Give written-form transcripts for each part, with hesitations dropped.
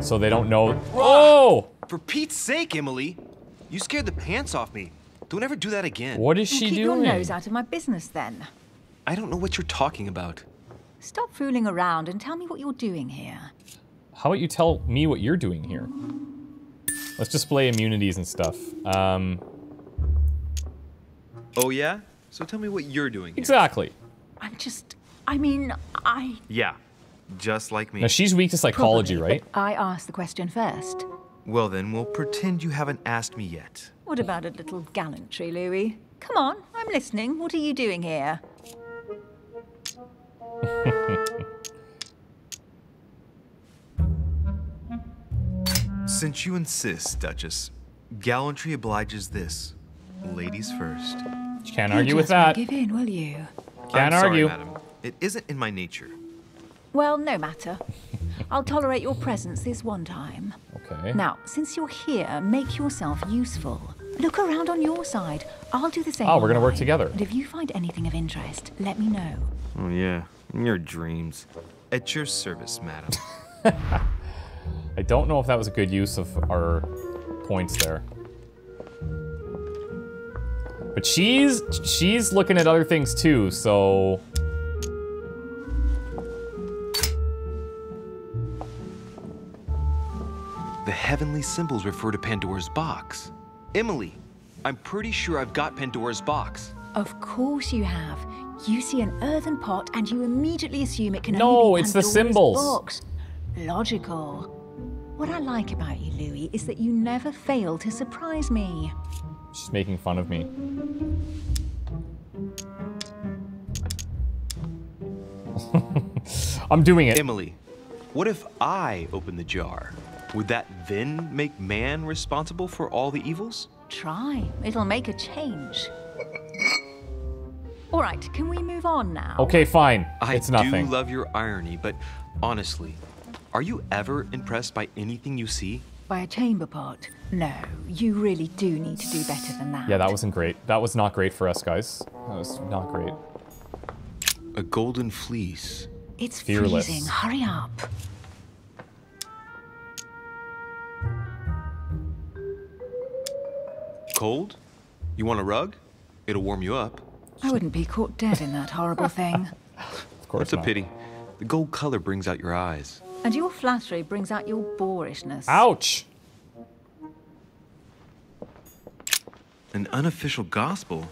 so they don't know. Oh! For Pete's sake, Emily, you scared the pants off me. Don't ever do that again. What is she doing? Keep your nose out of my business, then. I don't know what you're talking about. Stop fooling around and tell me what you're doing here. How about you tell me what you're doing here? Let's display immunities and stuff. Oh, yeah? So tell me what you're doing here. Exactly. I'm just... I mean, I... Yeah, just like me. Now, she's weak to psychology, right? I asked the question first. Well, then, we'll pretend you haven't asked me yet. What about a little gallantry, Louis? Come on, I'm listening. What are you doing here? Since you insist, Duchess, gallantry obliges this. Ladies first. You can't argue with that. Give in, will you? Can't argue. Sorry, madam. It isn't in my nature. Well, no matter. I'll tolerate your presence this one time. Okay. Now, since you're here, make yourself useful. Look around on your side. I'll do the same. Oh, we're gonna work together. And if you find anything of interest, let me know. Oh yeah, in your dreams. At your service, madam. I don't know if that was a good use of our points there. But she's looking at other things too, so. The heavenly symbols refer to Pandora's box. Emily, I'm pretty sure I've got Pandora's box. Of course you have. You see an earthen pot and you immediately assume it can only be Pandora's box. No, it's the symbols. Logical. What I like about you, Louis, is that you never fail to surprise me. She's making fun of me. I'm doing it. Emily, what if I open the jar? Would that then make man responsible for all the evils? Try. It'll make a change. All right, can we move on now? Okay, fine. It's nothing. I do love your irony, but honestly, are you ever impressed by anything you see? By a chamber pot? No, you really do need to do better than that. Yeah, that wasn't great. That was not great for us, guys. That was not great. A golden fleece. It's fearless. Freezing. Hurry up. Cold? You want a rug? It'll warm you up. I wouldn't be caught dead in that horrible thing. Of course. That's a pity. The gold color brings out your eyes. And your flattery brings out your boorishness. Ouch! An unofficial gospel?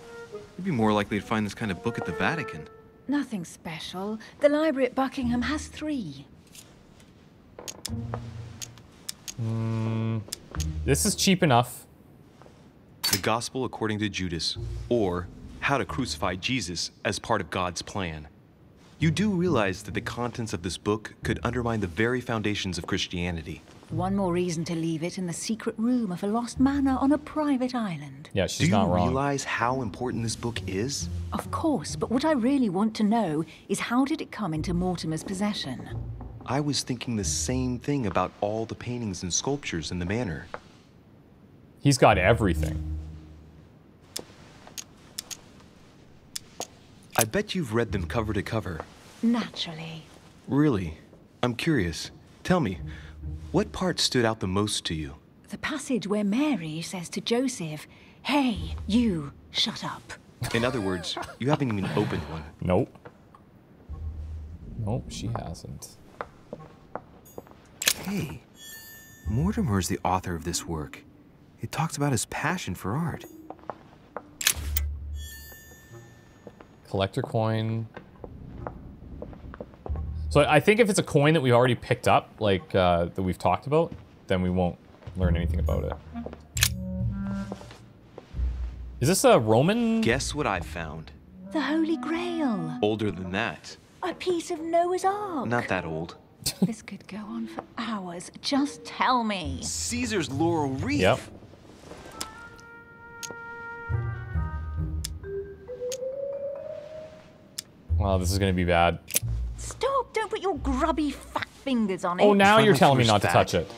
You'd be more likely to find this kind of book at the Vatican. Nothing special. The library at Buckingham has 3. This is cheap enough. The Gospel According to Judas, or How to Crucify Jesus as Part of God's Plan. You do realize that the contents of this book could undermine the very foundations of Christianity. One more reason to leave it in the secret room of a lost manor on a private island. Yeah, she's not wrong. Do you realize how important this book is? Of course, but what I really want to know is how did it come into Mortimer's possession? I was thinking the same thing about all the paintings and sculptures in the manor. He's got everything. I bet you've read them cover to cover. Naturally. Really? I'm curious. Tell me, what part stood out the most to you? The passage where Mary says to Joseph, "Hey, you, shut up." In other words, you haven't even opened one. Nope. Nope, she hasn't. Hey, Mortimer's the author of this work. It talks about his passion for art. Collector coin. So I think if it's a coin that we've already picked up, like that we've talked about, then we won't learn anything about it. Is this a Roman? Guess what I found? The Holy Grail. Older than that. A piece of Noah's Ark. Not that old. This could go on for hours. Just tell me. Caesar's Laurel wreath. Yep. Wow, this is gonna be bad. Stop! Don't put your grubby fat fingers on it. Oh, now you're telling me not to touch it.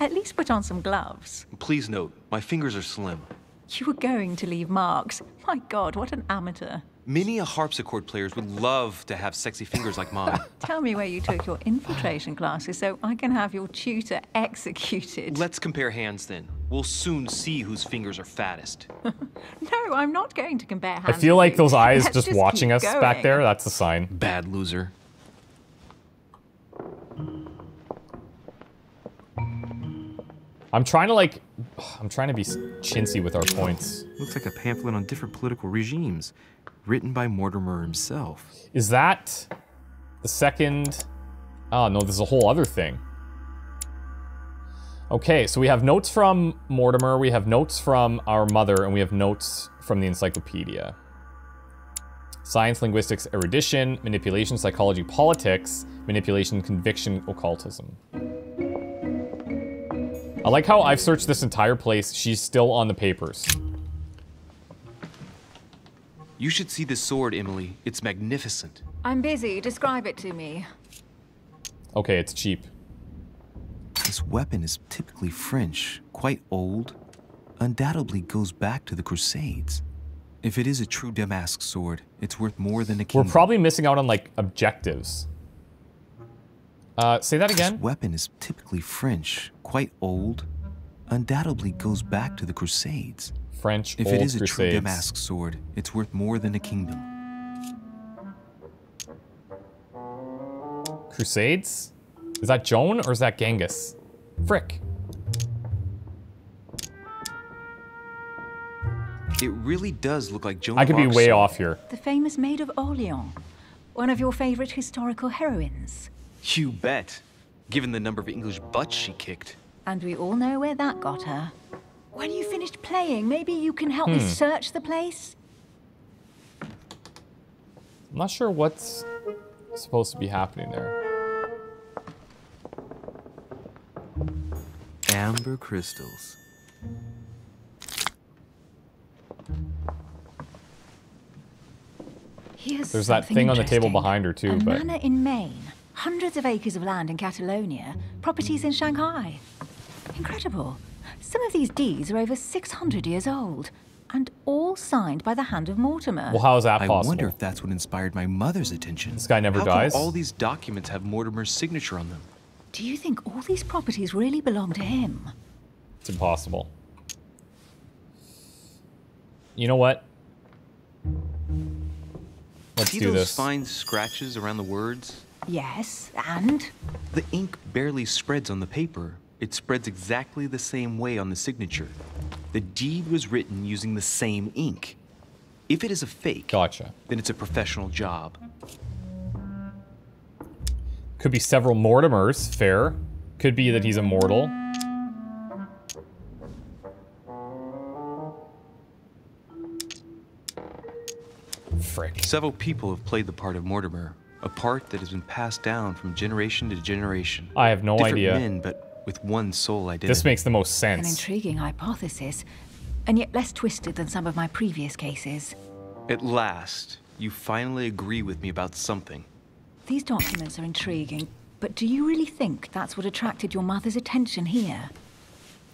At least put on some gloves. Please note, my fingers are slim. You were going to leave marks. My God, what an amateur. Many a harpsichord players would love to have sexy fingers like mine. Tell me where you took your infiltration classes so I can have your tutor executed. Let's compare hands then. We'll soon see whose fingers are fattest. No, I'm not going to compare hands. I feel like those eyes just watching us back there, that's a sign. Bad loser. I'm trying to be chintzy with our points. Looks like a pamphlet on different political regimes, written by Mortimer himself. Is that the second? Oh no, there's a whole other thing. Okay, so we have notes from Mortimer, we have notes from our mother, and we have notes from the encyclopedia. Science, linguistics, erudition, manipulation, psychology, politics, manipulation, conviction, occultism. I like how I've searched this entire place. She's still on the papers. You should see this sword, Emily. It's magnificent. I'm busy. Describe it to me. Okay, it's cheap. This weapon is typically French, quite old, undoubtedly goes back to the Crusades. If it is a true damask sword, it's worth more than a kingdom. We're probably missing out on, like, objectives. Say that again. This weapon is typically French, quite old, undoubtedly goes back to the Crusades. French, old Crusades. If it is a true damask sword, it's worth more than a kingdom. Crusades? Is that Joan or is that Genghis? Frick. It really does look like Joan of Orleans. I could be way off here. The famous Maid of Orleans, one of your favorite historical heroines. You bet, given the number of English butts she kicked. And we all know where that got her. When you finished playing, maybe you can help me search the place? I'm not sure what's supposed to be happening there. Amber crystals. Here's there's that thing on the table behind her too. A manor in Maine. Hundreds of acres of land in Catalonia, properties in Shanghai. Incredible. Some of these deeds are over 600 years old, and all signed by the hand of Mortimer. Well, how is that possible? I wonder if that's what inspired my mother's attention. This guy never dies. How can all these documents have Mortimer's signature on them? Do you think all these properties really belong to him? It's impossible. You know what? Let's do this. See those fine scratches around the words? Yes, and? The ink barely spreads on the paper. It spreads exactly the same way on the signature. The deed was written using the same ink. If it is a fake, then it's a professional job. Could be several Mortimers, fair. Could be that he's immortal. Frick. Several people have played the part of Mortimer. A part that has been passed down from generation to generation. I have no idea. Different men, but with one sole identity. This makes the most sense. An intriguing hypothesis, and yet less twisted than some of my previous cases. At last, you finally agree with me about something. These documents are intriguing, but do you really think that's what attracted your mother's attention here?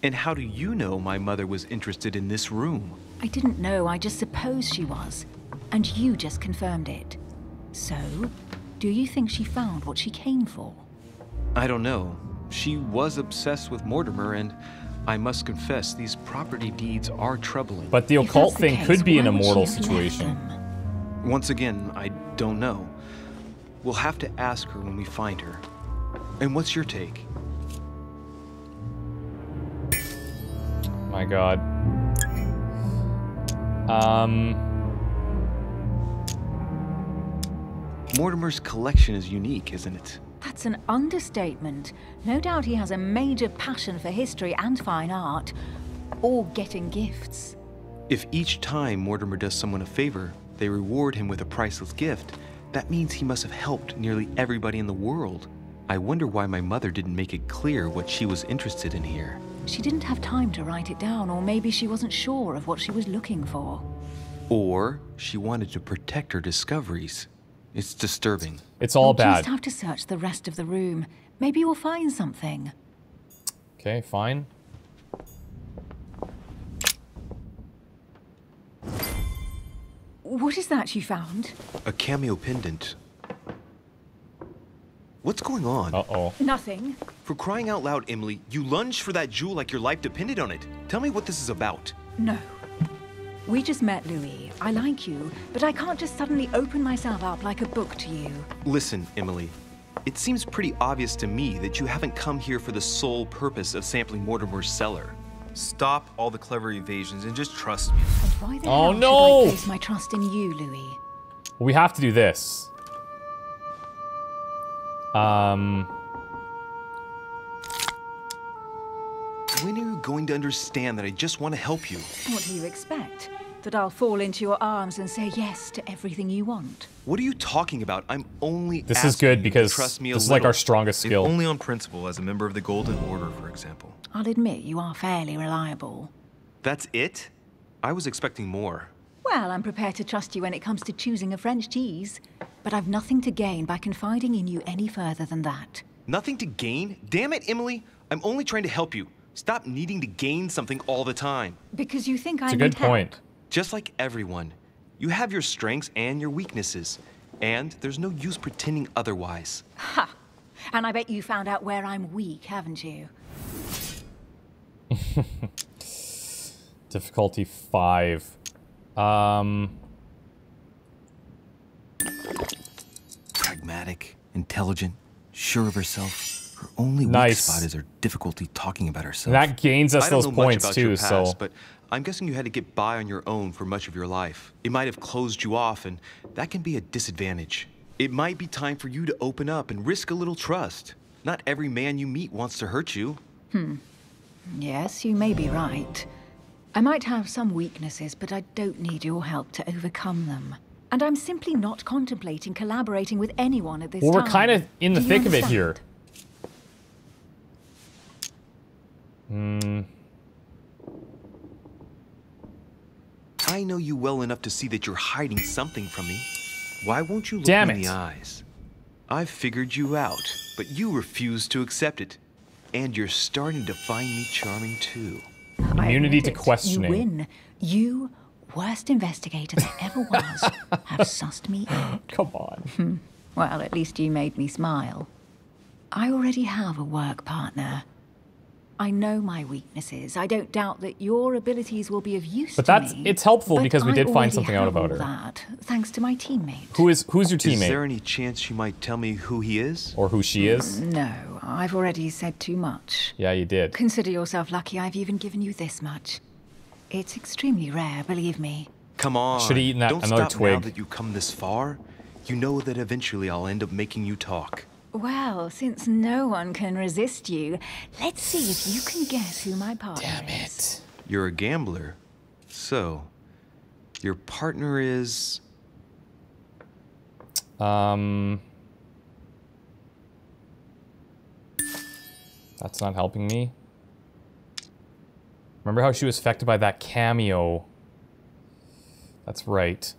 And how do you know my mother was interested in this room? I didn't know, I just supposed she was. And you just confirmed it. So, do you think she found what she came for? I don't know. She was obsessed with Mortimer, and I must confess, these property deeds are troubling. But the occult thing could be an immortal situation. Once again, I don't know. We'll have to ask her when we find her. And what's your take? My God. Mortimer's collection is unique, isn't it? That's an understatement. No doubt he has a major passion for history and fine art, or getting gifts. If each time Mortimer does someone a favor, they reward him with a priceless gift, that means he must have helped nearly everybody in the world. I wonder why my mother didn't make it clear what she was interested in here. She didn't have time to write it down, or maybe she wasn't sure of what she was looking for. Or she wanted to protect her discoveries. It's disturbing. It's all bad. Just have to search the rest of the room. Maybe you'll find something. Okay, fine. Would What is that you found? A cameo pendant. What's going on? Uh-oh. Nothing. For crying out loud, Emily, you lunged for that jewel like your life depended on it. Tell me what this is about. No. We just met, Louis. I like you, but I can't just suddenly open myself up like a book to you. Listen, Emily. It seems pretty obvious to me that you haven't come here for the sole purpose of sampling Mortimer's cellar. Stop all the clever evasions and just trust me. And why the hell should I place my trust in you, Louis? We have to do this. When are you going to understand that I just want to help you? What do you expect? That I'll fall into your arms and say yes to everything you want? What are you talking about? I'm only asking you to trust me a little. This is good because this is like our strongest skill. If only on principle, as a member of the Golden Order, for example. I'll admit you are fairly reliable. That's it? I was expecting more. Well, I'm prepared to trust you when it comes to choosing a French cheese. But I've nothing to gain by confiding in you any further than that. Nothing to gain? Damn it, Emily! I'm only trying to help you. Stop needing to gain something all the time. Because you think I need help. It's a good point. Just like everyone, you have your strengths and your weaknesses, and there's no use pretending otherwise. Ha! And I bet you found out where I'm weak, haven't you? Difficulty 5. Pragmatic, intelligent, sure of herself. Her only weak spot is her difficulty talking about herself. That gains us those points too, your past, so... But I'm guessing you had to get by on your own for much of your life. It might have closed you off, and that can be a disadvantage. It might be time for you to open up and risk a little trust. Not every man you meet wants to hurt you. Hmm. Yes, you may be right. I might have some weaknesses, but I don't need your help to overcome them. And I'm simply not contemplating collaborating with anyone at this time. Well, we're kind of in the thick of it here. I know you well enough to see that you're hiding something from me. Why won't you look me in the eyes? I've figured you out, but you refuse to accept it. And you're starting to find me charming too. Immunity to questioning. You win. You, worst investigator there ever was, have sussed me out. Come on. Well, at least you made me smile. I already have a work partner. I know my weaknesses. I don't doubt that your abilities will be of use to me. But it's helpful because we did find something out about her. Thanks to my teammate. Who's your teammate? Is there any chance she might tell me who he is? Or who she is? No, I've already said too much. Yeah, you did. Consider yourself lucky I've even given you this much. It's extremely rare, believe me. Come on. Should have eaten that another twig. Now that you've come this far, you know that eventually I'll end up making you talk. Well, since no one can resist you, let's see if you can guess who my partner is. Damn it. You're a gambler. So, your partner is... That's not helping me. Remember how she was affected by that cameo? That's right.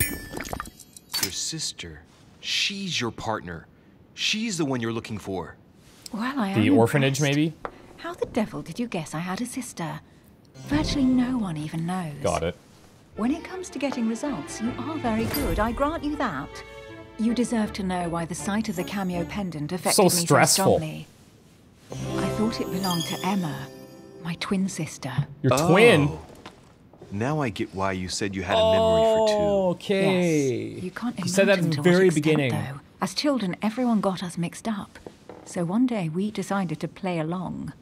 Your sister. She's your partner. She's the one you're looking for. Well, I am impressed. The orphanage, maybe? How the devil did you guess I had a sister? Virtually no one even knows. Got it. When it comes to getting results, you are very good. I grant you that. You deserve to know why the sight of the cameo pendant affected me so strongly. I thought it belonged to Emma, my twin sister. Your twin? Now I get why you said you had a memory for two. Okay. Yes. You can't imagine you said that at the very beginning. Though. As children, everyone got us mixed up, so one day we decided to play along.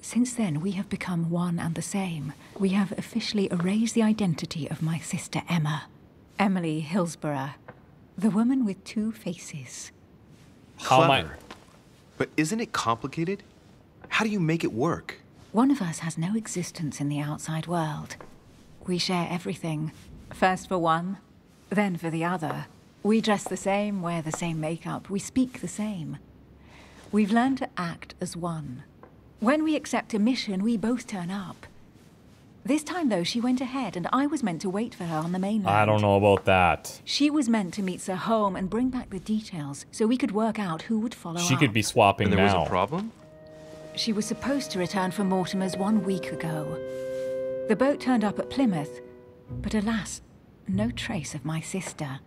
Since then, we have become one and the same. We have officially erased the identity of my sister Emma. Emily Hillsborough, the woman with two faces. Clever. But isn't it complicated? How do you make it work? One of us has no existence in the outside world. We share everything, first for one, then for the other. We dress the same, wear the same makeup, we speak the same. We've learned to act as one. When we accept a mission, we both turn up. This time, though, she went ahead, and I was meant to wait for her on the mainland. I don't know about that. She was meant to meet Sir Holm and bring back the details, so we could work out who would follow up. She could be swapping now. There was a problem? She was supposed to return from Mortimer's 1 week ago. The boat turned up at Plymouth, but alas, no trace of my sister.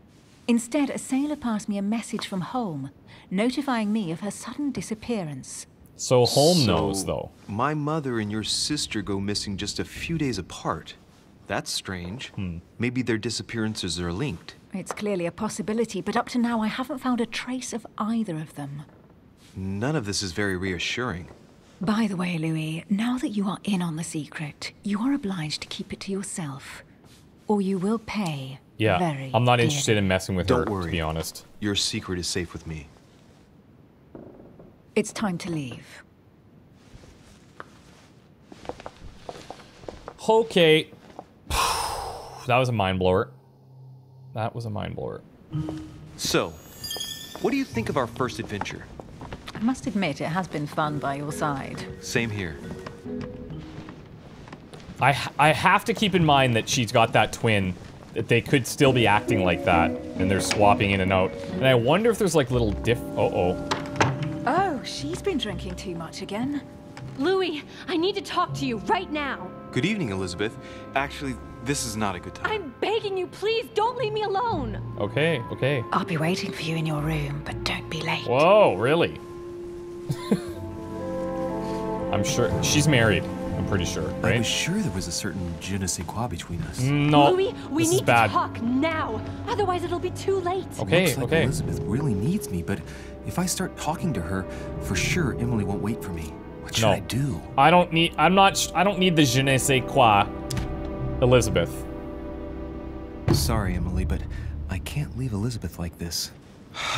Instead, a sailor passed me a message from Holm, notifying me of her sudden disappearance. So Holm knows, though. My mother and your sister go missing just a few days apart. That's strange. Maybe their disappearances are linked. It's clearly a possibility, but up to now I haven't found a trace of either of them. None of this is very reassuring. By the way, Louis, now that you are in on the secret, you are obliged to keep it to yourself, or you will pay. Yeah, I'm not interested in messing with her, to be honest. Your secret is safe with me. It's time to leave. Okay. That was a mind blower. That was a mind blower. So, what do you think of our first adventure? I must admit, it has been fun by your side. Same here. I have to keep in mind that she's got that twin. That they could still be acting like that, and they're swapping in and out. And I wonder if there's like little Oh, she's been drinking too much again. Louis, I need to talk to you right now. Good evening, Elizabeth. Actually, this is not a good time. I'm begging you, please don't leave me alone. Okay, okay. I'll be waiting for you in your room, but don't be late. Whoa, really? I'm sure she's married. I'm pretty sure, right? I was sure there was a certain je ne sais quoi between us. No, Louis, we need to talk now. Otherwise, it'll be too late. Okay, looks like Elizabeth really needs me, but if I start talking to her, for sure Emily won't wait for me. What should I do? I don't need the je ne sais quoi, Elizabeth. Sorry, Emily, but I can't leave Elizabeth like this.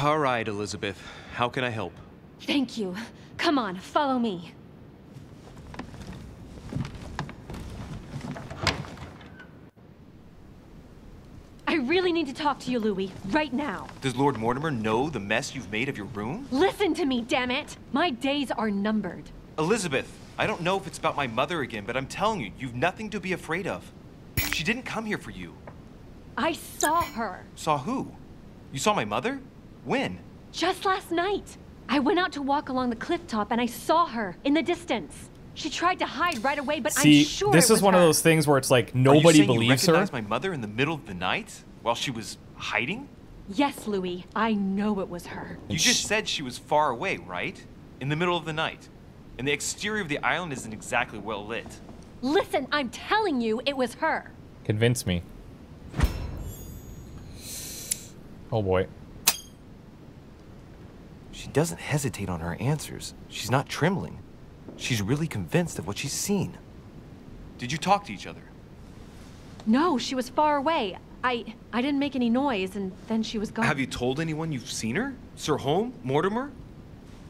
All right, Elizabeth. How can I help? Thank you. Come on, follow me. I really need to talk to you, Louis, right now. Does Lord Mortimer know the mess you've made of your room? Listen to me, damn it! My days are numbered. Elizabeth, I don't know if it's about my mother again, but I'm telling you, you've nothing to be afraid of. She didn't come here for you. I saw her. Saw who? You saw my mother? When? Just last night. I went out to walk along the cliff top and I saw her in the distance. She tried to hide right away, but I'm sure this is one of those things where it's like nobody believes her. You recognized my mother in the middle of the night while she was hiding? Yes, Louis, I know it was her. You just said she was far away, right? In the middle of the night. And the exterior of the island isn't exactly well lit. Listen, I'm telling you, it was her. Convince me. Oh boy. She doesn't hesitate on her answers. She's not trembling. She's really convinced of what she's seen. Did you talk to each other? No, she was far away. I didn't make any noise, and then she was gone. Have you told anyone you've seen her? Sir Holm? Mortimer?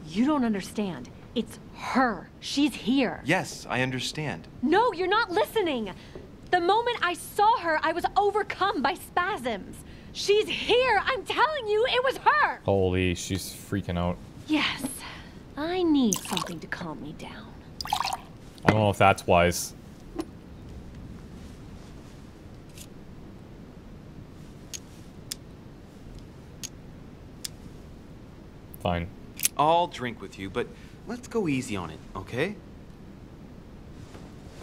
You don't understand. It's her. She's here. Yes, I understand. No, you're not listening. The moment I saw her, I was overcome by spasms. She's here. I'm telling you, it was her. Holy, she's freaking out. Yes. I need something to calm me down. I don't know if that's wise. Fine. I'll drink with you, but let's go easy on it, okay?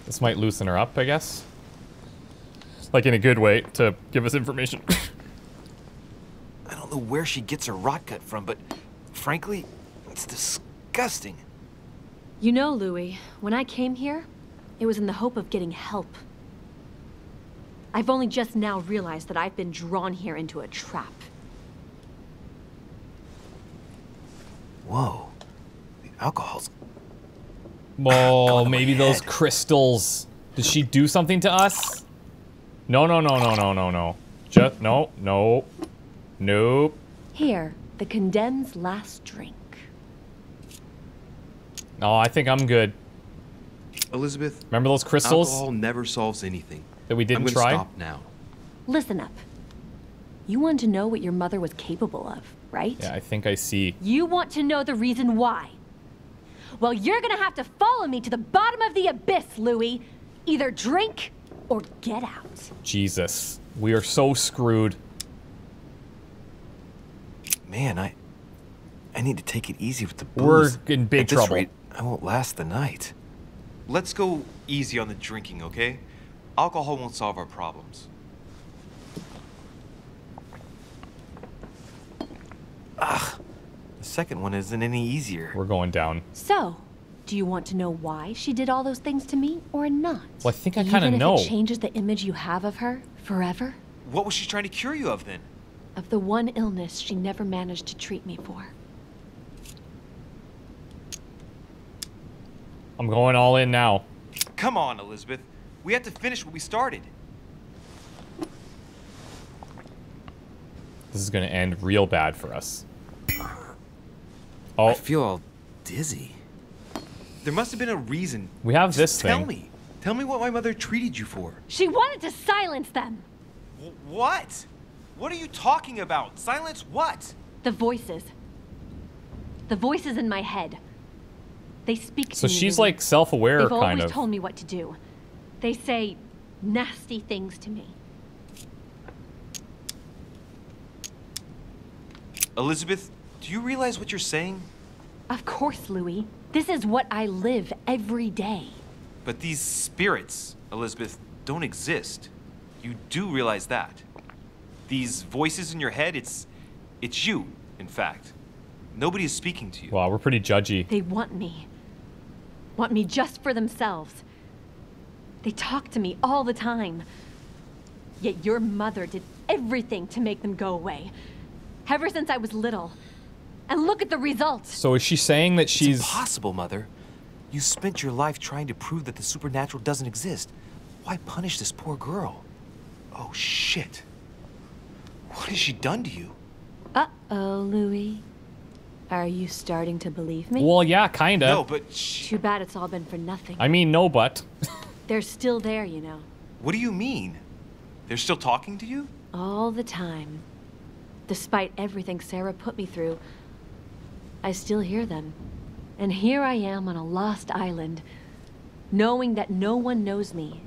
This might loosen her up, I guess. Like in a good way to give us information. I don't know where she gets her rot cut from, but frankly, it's disgusting. You know, Louis, when I came here, it was in the hope of getting help. I've only just now realized that I've been drawn here into a trap. Whoa. The alcohol's... Oh, maybe those crystals. Did she do something to us? No, no, no, no, no, no, no. Just, no, no. Nope. Here, the condemned's last drink. No, I think I'm good. Elizabeth, remember those crystals? Alcohol never solves anything. That we didn't try? I'm gonna stop now. Listen up. You want to know what your mother was capable of, right? Yeah, I think I see. You want to know the reason why. Well, you're gonna have to follow me to the bottom of the abyss, Louis. Either drink or get out. Jesus, we are so screwed. Man, I need to take it easy with the booze. We're in big trouble. At this rate, I won't last the night. Let's go easy on the drinking, okay? Alcohol won't solve our problems. Ugh. The second one isn't any easier. We're going down. So, do you want to know why she did all those things to me or not? Well, I think I kind of know. Even if it changes the image you have of her forever? What was she trying to cure you of then? Of the one illness she never managed to treat me for. I'm going all in now. Come on, Elizabeth. We have to finish what we started. This is going to end real bad for us. Oh. I feel all dizzy. There must have been a reason. We have just this thing. Tell me what my mother treated you for. She wanted to silence them. What? What are you talking about? Silence what? The voices. The voices in my head. They speak to me. So she's like self-aware, kind of. They've always told me what to do. They say nasty things to me. Elizabeth, do you realize what you're saying? Of course, Louis. This is what I live every day. But these spirits, Elizabeth, don't exist. You do realize that. These voices in your head, it's you, in fact. Nobody is speaking to you. Wow, we're pretty judgy. They want me. Want me just for themselves. They talk to me all the time. Yet your mother did everything to make them go away. Ever since I was little. And look at the results. So is she saying that she's... It's impossible, Mother. You spent your life trying to prove that the supernatural doesn't exist. Why punish this poor girl? Oh, shit. What has she done to you? Uh-oh, Louis. Are you starting to believe me? Well, yeah, kind of. No, but... Too bad it's all been for nothing. I mean, no, but... They're still there, you know. What do you mean? They're still talking to you? All the time. Despite everything Sarah put me through, I still hear them. And here I am on a lost island, knowing that no one knows me.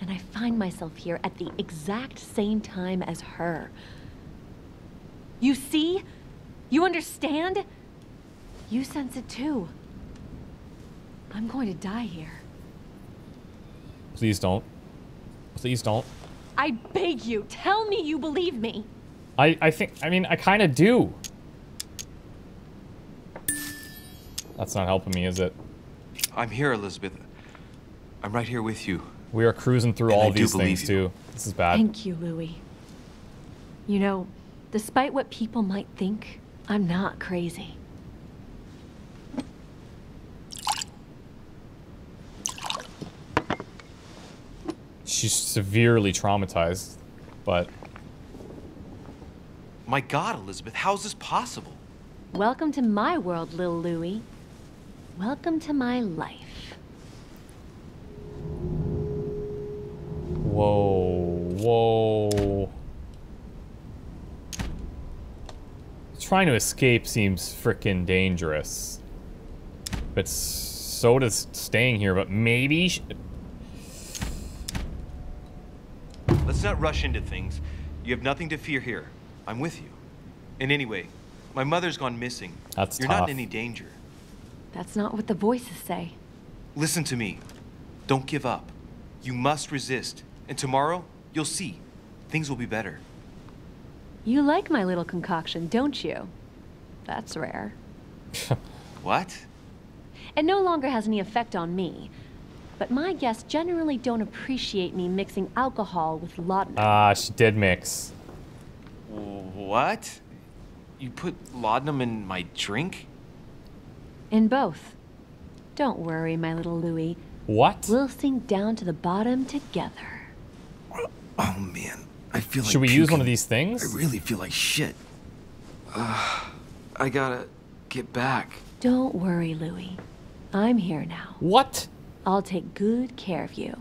And I find myself here at the exact same time as her. You see? You understand? You sense it too. I'm going to die here. Please don't. Please don't. I beg you, tell me you believe me. I think, I mean, I kind of do. That's not helping me, is it? I'm here, Elizabeth. I'm right here with you. We are cruising through all these things, too. This is bad. Thank you, Louis. You know, despite what people might think, I'm not crazy. She's severely traumatized, but... My God, Elizabeth, how is this possible? Welcome to my world, little Louis. Welcome to my life. Whoa, whoa. Trying to escape seems frickin' dangerous. But so does staying here, but maybe... Let's not rush into things. You have nothing to fear here. I'm with you. And anyway, my mother's gone missing. That's tough. You're not in any danger. That's not what the voices say. Listen to me. Don't give up. You must resist. And tomorrow, you'll see. Things will be better. You like my little concoction, don't you? That's rare. What? It no longer has any effect on me. But my guests generally don't appreciate me mixing alcohol with laudanum. Ah, she did mix. What? You put laudanum in my drink? In both. Don't worry, my little Louis. What? We'll sink down to the bottom together. Oh, man. I feel like... Should we use one of these things? I really feel like shit. I gotta get back. Don't worry, Louis. I'm here now. What? I'll take good care of you.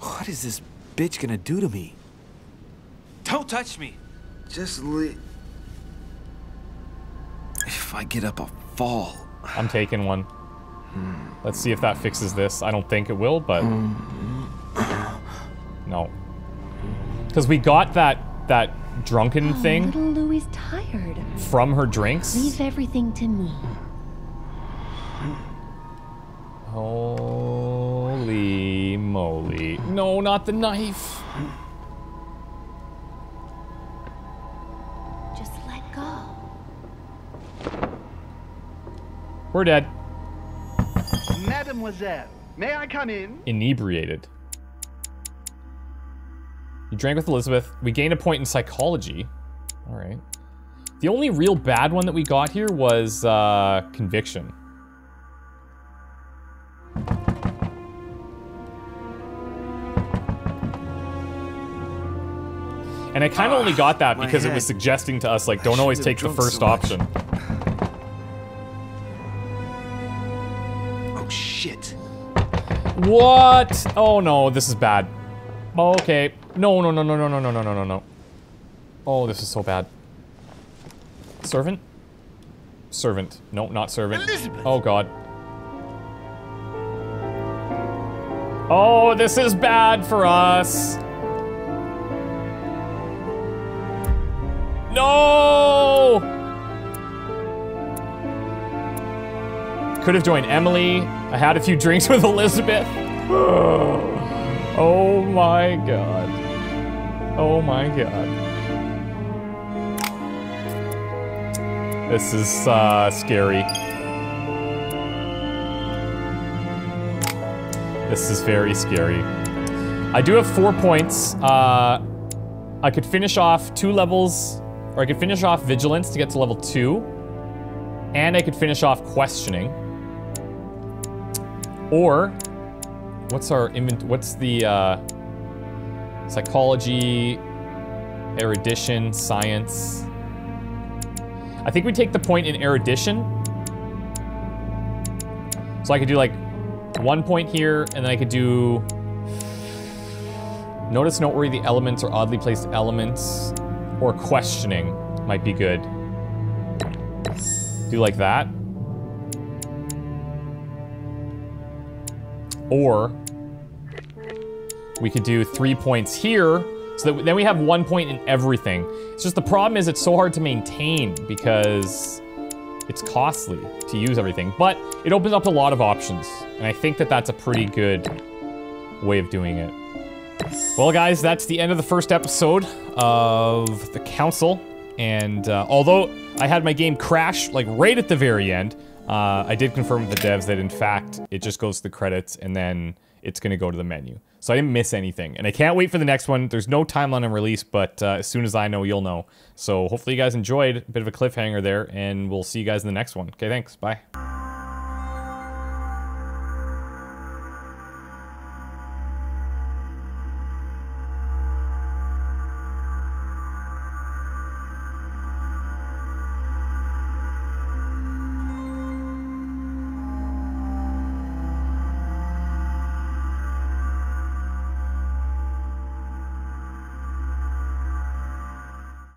What is this bitch gonna do to me? Don't touch me. Just leave. If I get up, I'll fall. I'm taking one. Let's see if that fixes this. I don't think it will, but no. Because we got that drunken thing. Little Louie's tired. From her drinks. Leave everything to me. Holy moly! No, not the knife. We're dead. Mademoiselle, may I come in? Inebriated. You drank with Elizabeth. We gained a point in psychology. All right. The only real bad one that we got here was conviction. And I kind of only got that because it was suggesting to us, like, don't always take the first option. Oh, shit. What? Oh, no, this is bad. Okay. No, no, no, no, no, no, no, no, no, no, no. Oh, this is so bad. Servant? Servant. No, not servant. Elizabeth. Oh, God. Oh, this is bad for us. No! Could have joined Emily. I had a few drinks with Elizabeth. Oh my God. Oh my God. This is scary. This is very scary. I do have 4 points. I could finish off 2 levels. Or I could finish off Vigilance to get to level 2. And I could finish off Questioning. Or, what's our invent? What's the, Psychology, Erudition, Science. I think we take the point in Erudition. So I could do, like, 1 point here, and then I could do... Notice noteworthy elements or oddly placed elements. Or questioning might be good. Do like that. Or we could do 3 points here, so that then we have 1 point in everything. It's just the problem is it's so hard to maintain because it's costly to use everything, but it opens up a lot of options. And I think that that's a pretty good way of doing it. Well, guys, that's the end of the first episode of The Council, and although I had my game crash, like, right at the very end, I did confirm with the devs that, in fact, it just goes to the credits, and then it's going to go to the menu. So I didn't miss anything, and I can't wait for the next one. There's no timeline on release, but as soon as I know, you'll know. So hopefully you guys enjoyed. A bit of a cliffhanger there, and we'll see you guys in the next one. Okay, thanks. Bye.